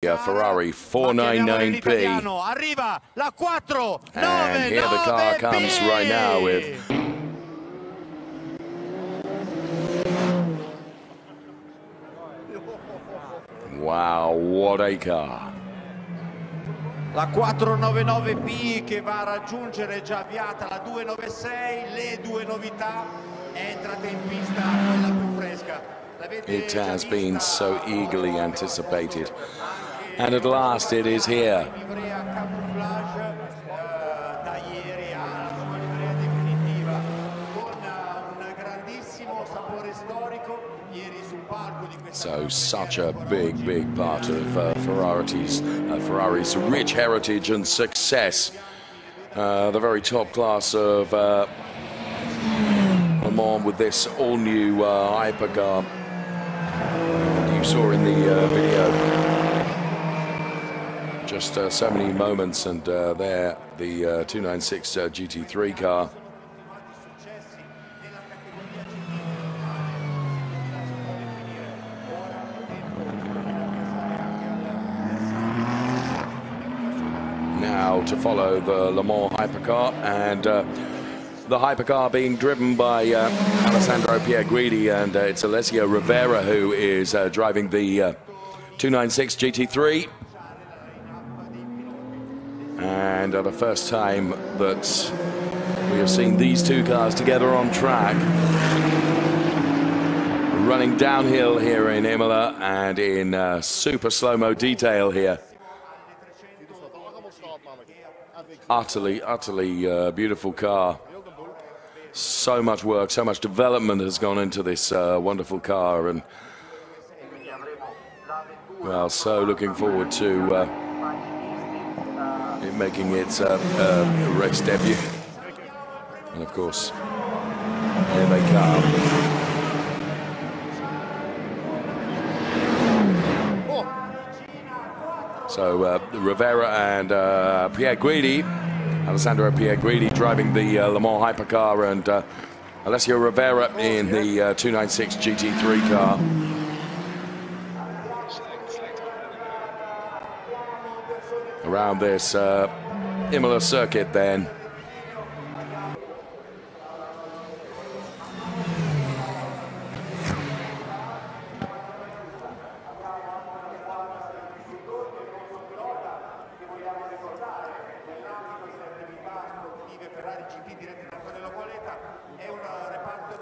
Ferrari 499P, and here the car comes right now with... Wow, what a car! La 499P che va a raggiungere, già avviata la 296, le due novità, è entrata in pista quella più fresca. It has been so eagerly anticipated, and at last it is here. So such a big part of Ferrari's rich heritage and success, the very top class of Le Mans with this all-new Hypercar you saw in the video. Just so many moments, and there the 296 GT3 car. Now to follow the Le Mans Hypercar, and the Hypercar being driven by Alessandro Pier Guidi, and it's Alessio Rivera who is driving the 296 GT3. And the first time that we have seen these two cars together on track. Running downhill here in Imola, and in super slow-mo detail here. Utterly beautiful car. So much work, so much development has gone into this wonderful car, and well, so looking forward to it making its race debut. And of course, here they come. So Rivera and Pier Guidi, Alessandro Pier Guidi driving the Le Mans Hypercar, and Alessio Rivera in the 296 GT3 car. Around this Imola circuit then.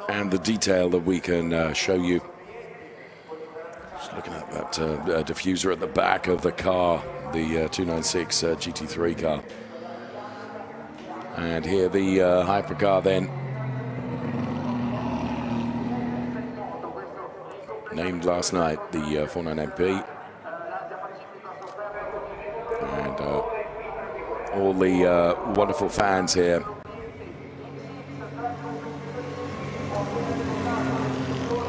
And the detail that we can show you. Just looking at that diffuser at the back of the car, the 296 GT3 car. And here the Hypercar then. Named last night, the 499P. And all the wonderful fans here.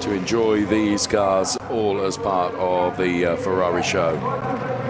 To enjoy these cars all as part of the Ferrari show.